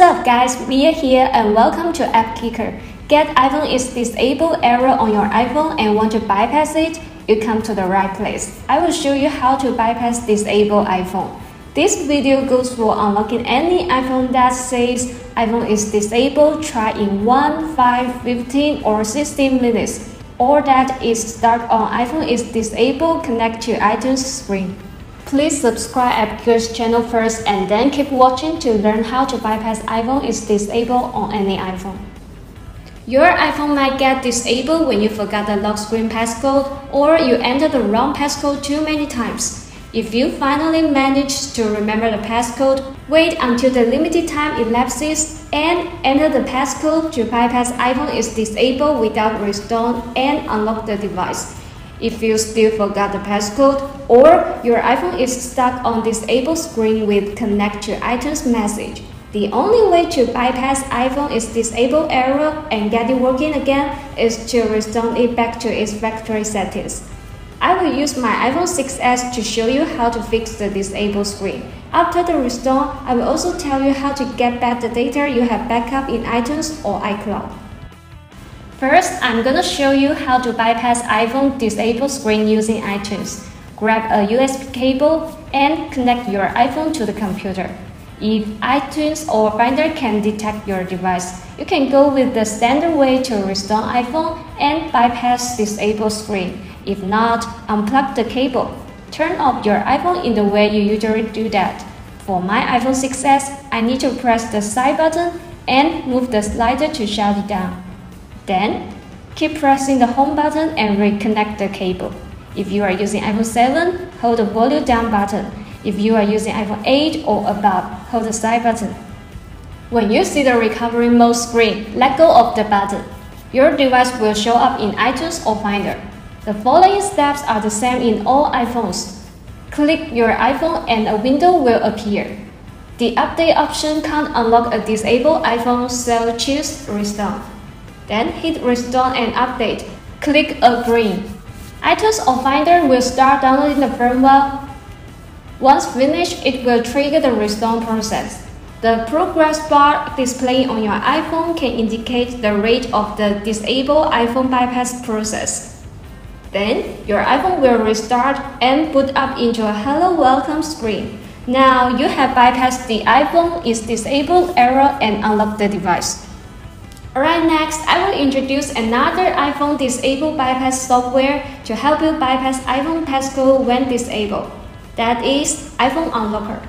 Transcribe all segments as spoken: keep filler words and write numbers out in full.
What's up guys, we are here and welcome to AppKicker. Get iPhone is disabled error on your iPhone and want to bypass it? You come to the right place. I will show you how to bypass disabled iPhone. This video goes for unlocking any iPhone that says iPhone is disabled, try in one, five, fifteen or sixteen minutes. Or that is stuck on iPhone is disabled, connect to iTunes screen. Please subscribe AppGeeker's channel first and then keep watching to learn how to bypass iPhone is disabled on any iPhone. Your iPhone might get disabled when you forgot the lock screen passcode or you enter the wrong passcode too many times. If you finally manage to remember the passcode, wait until the limited time elapses and enter the passcode to bypass iPhone is disabled without restore and unlock the device. If you still forgot the passcode or your iPhone is stuck on disabled screen with connect to iTunes message, the only way to bypass iPhone is disabled error and get it working again is to restore it back to its factory settings. I will use my iPhone six S to show you how to fix the disabled screen. After the restore, I will also tell you how to get back the data you have backup in iTunes or iCloud. First, I'm gonna show you how to bypass iPhone disabled screen using iTunes. Grab a U S B cable and connect your iPhone to the computer. If iTunes or Finder can detect your device, you can go with the standard way to restore iPhone and bypass disabled screen. If not, unplug the cable. Turn off your iPhone in the way you usually do that. For my iPhone six S, I need to press the side button and move the slider to shut it down. Then, keep pressing the home button and reconnect the cable. If you are using iPhone seven, hold the volume down button. If you are using iPhone eight or above, hold the side button. When you see the recovery mode screen, let go of the button. Your device will show up in iTunes or Finder. The following steps are the same in all iPhones. Click your iPhone and a window will appear. The update option can't unlock a disabled iPhone, so choose Restore. Then hit Restore and Update. Click Agree. iTunes or Finder will start downloading the firmware. Once finished, it will trigger the restore process. The progress bar displayed on your iPhone can indicate the rate of the disabled iPhone bypass process. Then, your iPhone will restart and boot up into a Hello Welcome screen. Now, you have bypassed the iPhone is disabled error and unlocked the device. Alright, next, I will introduce another iPhone disabled bypass software to help you bypass iPhone passcode when disabled. That is iPhone Unlocker.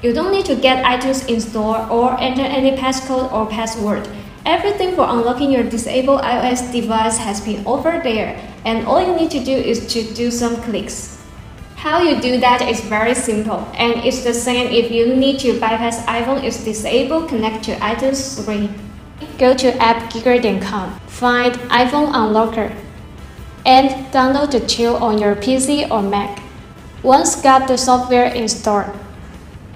You don't need to get iTunes installed or enter any passcode or password. Everything for unlocking your disabled iOS device has been over there, and all you need to do is to do some clicks. How you do that is very simple, and it's the same if you need to bypass iPhone is disabled, connect to iTunes screen. Go to app geeker dot com, find iPhone Unlocker, and download the tool on your P C or Mac. Once got the software installed,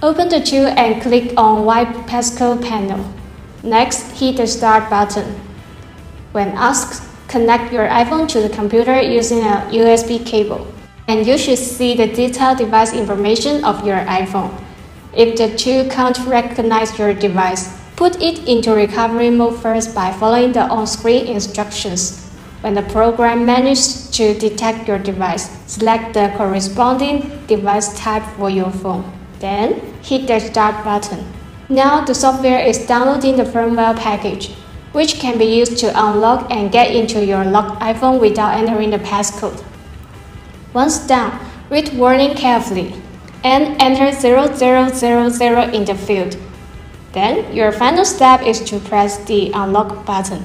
open the tool and click on White Passcode panel. Next, hit the Start button. When asked, connect your iPhone to the computer using a U S B cable, and you should see the detailed device information of your iPhone. If the tool can't recognize your device, put it into recovery mode first by following the on-screen instructions. When the program manages to detect your device, select the corresponding device type for your phone. Then, hit the Start button. Now, the software is downloading the firmware package, which can be used to unlock and get into your locked iPhone without entering the passcode. Once done, read warning carefully and enter zero zero zero zero in the field. Then, your final step is to press the Unlock button.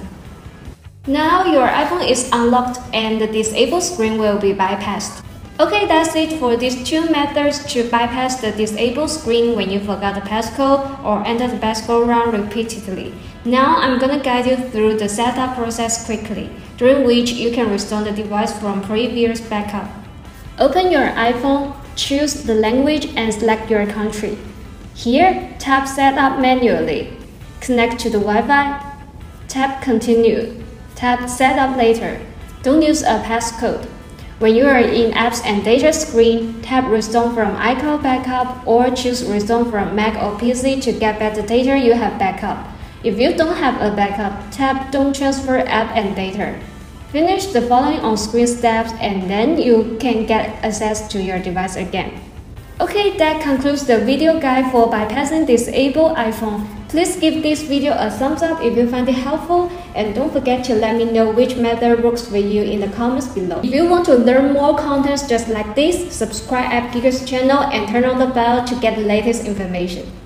Now, your iPhone is unlocked and the disabled screen will be bypassed. Okay, that's it for these two methods to bypass the disabled screen when you forgot the passcode or enter the passcode wrong repeatedly. Now, I'm gonna guide you through the setup process quickly, during which you can restore the device from previous backup. Open your iPhone, choose the language and select your country. Here, tap Setup manually, connect to the Wi-Fi, tap Continue, tap Setup later, don't use a passcode. When you are in Apps and Data screen, tap Restore from iCloud Backup or choose Restore from Mac or P C to get back the data you have backup. If you don't have a backup, tap Don't Transfer App and Data. Finish the following on-screen steps and then you can get access to your device again. Okay, that concludes the video guide for bypassing disabled iPhone. Please give this video a thumbs up if you find it helpful, and don't forget to let me know which method works for you in the comments below. If you want to learn more contents just like this, subscribe AppGeeker's channel and turn on the bell to get the latest information.